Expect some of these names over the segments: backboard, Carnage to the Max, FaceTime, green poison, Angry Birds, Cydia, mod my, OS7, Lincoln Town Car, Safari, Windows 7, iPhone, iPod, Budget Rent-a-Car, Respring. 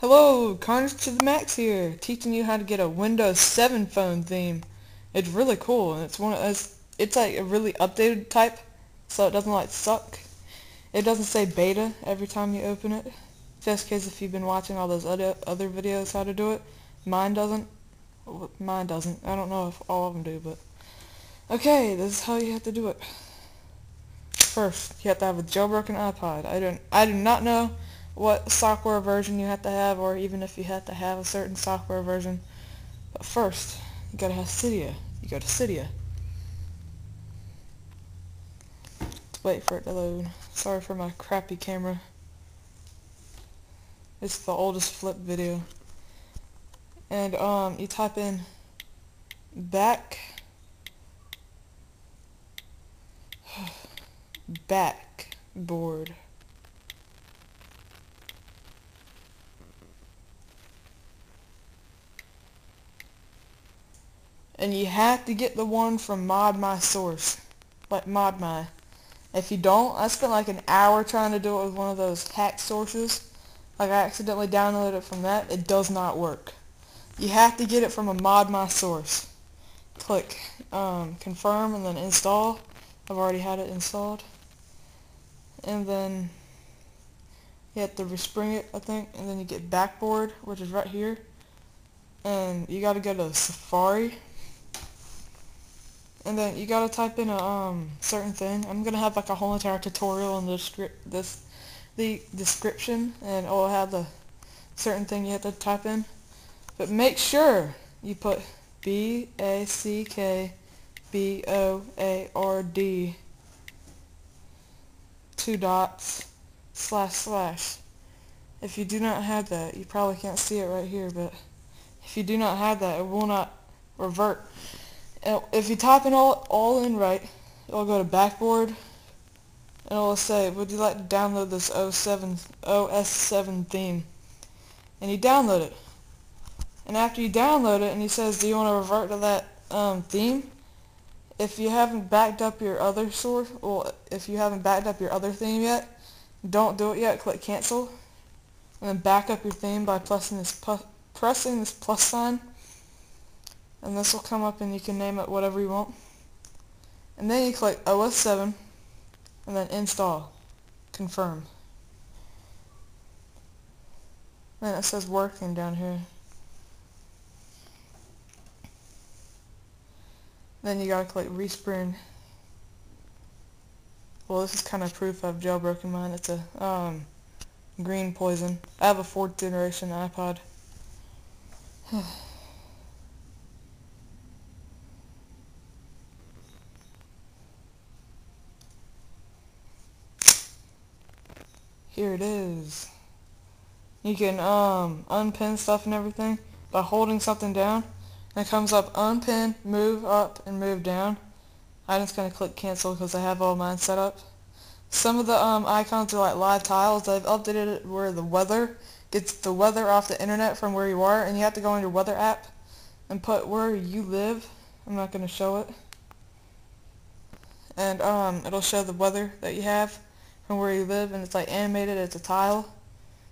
Hello, Carnage to the Max here, teaching you how to get a Windows 7 phone theme. It's really cool, and it's like a really updated type, so it doesn't like suck. It doesn't say beta every time you open it. Just in case if you've been watching all those other videos how to do it, mine doesn't. Mine doesn't. I don't know if all of them do, but okay, this is how you have to do it. First, you have to have a jailbroken iPod. I do not know what software version you have to have, or even if you have to have a certain software version. But first, you gotta have Cydia. You go to Cydia. Let's wait for it to load. Sorry for my crappy camera. It's the oldest flip video. And you type in backboard. And you have to get the one from Mod My source, like Mod My. If you don't, I spent like an hour trying to do it with one of those hack sources. Like I accidentally downloaded it from that. It does not work. You have to get it from a Mod My source. Click confirm and then install. I've already had it installed. And then you have to respring it, I think, and then you get backboard, which is right here. And you gotta go to Safari. And then you gotta type in a certain thing. I'm gonna have like a whole entire tutorial in the description, and it'll have the certain thing you have to type in. But make sure you put backboard 2 dots // If you do not have that, you probably can't see it right here, but if you do not have that, it will not revert. If you type in all in right, it'll go to backboard, and it'll say, would you like to download this OS7 theme? And you download it. And after you download it, and he says, do you want to revert to that theme? If you haven't backed up your other source, well, if you haven't backed up your other theme yet, don't do it yet. Click cancel, and then back up your theme by pressing this plus sign. And this will come up and you can name it whatever you want. And then you click OS7 and then install. Confirm. Then it says working down here. Then you gotta click respring. Well, this is kind of proof I've jailbroken mine. It's a green poison. I have a 4th generation iPod. Here it is. You can unpin stuff and everything by holding something down, and it comes up unpin, move up, and move down. I'm just going to click cancel because I have all mine set up. Some of the icons are like live tiles. I've updated it where the weather gets the weather off the internet from where you are, and you have to go on your weather app and put where you live. I'm not going to show it. And it'll show the weather that you have from where you live, and it's like animated, it's a tile.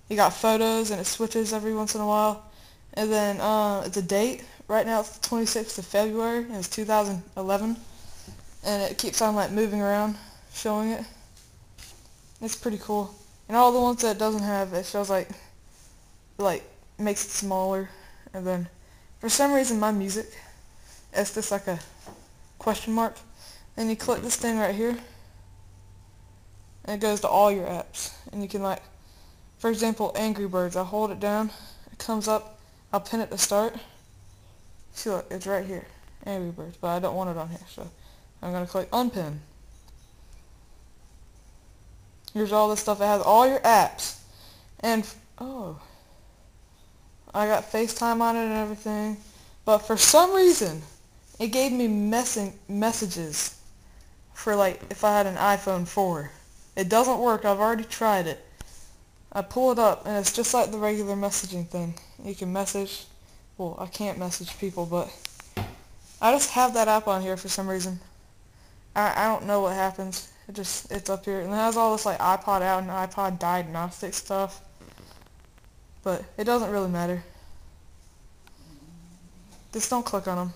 You got photos, and it switches every once in a while. And then it's a date. Right now it's the 26th of February, and it's 2011. And it keeps on like moving around, showing it. It's pretty cool. And all the ones that it doesn't have, it shows like makes it smaller. And then for some reason my music, it's just like a question mark. And you click this thing right here, and it goes to all your apps. And you can, like, for example, Angry Birds. I hold it down, it comes up, I'll pin it to start. See, look, it's right here, Angry Birds, but I don't want it on here, so I'm going to click unpin. Here's all this stuff. It has all your apps, and oh, I got FaceTime on it and everything, but for some reason it gave me messages for, like, if I had an iPhone 4. It doesn't work. I've already tried it. I pull it up, and it's just like the regular messaging thing. You can message. Well, I can't message people, but I just have that app on here for some reason. I don't know what happens. It's up here, and it has all this like iPod out and iPod diagnostic stuff. but it doesn't really matter. Just don't click on them.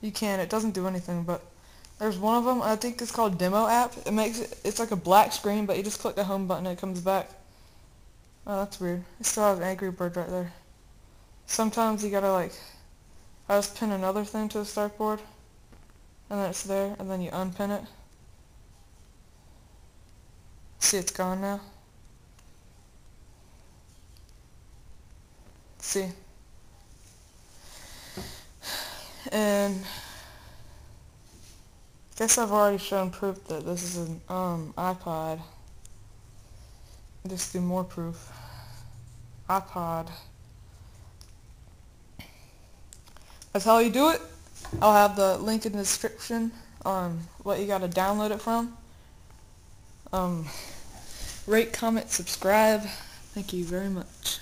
You can, it doesn't do anything, but there's one of them, I think it's called Demo App. It makes it, it's like a black screen, but you just click the home button and it comes back. Oh, that's weird. It still has Angry Bird right there. Sometimes you gotta like, I just pin another thing to the start board, and then it's there, and then you unpin it. See, it's gone now. See? And I guess I've already shown proof that this is an iPod. Just do more proof. iPod. That's how you do it. I'll have the link in the description on what you gotta download it from. Rate, comment, subscribe. Thank you very much.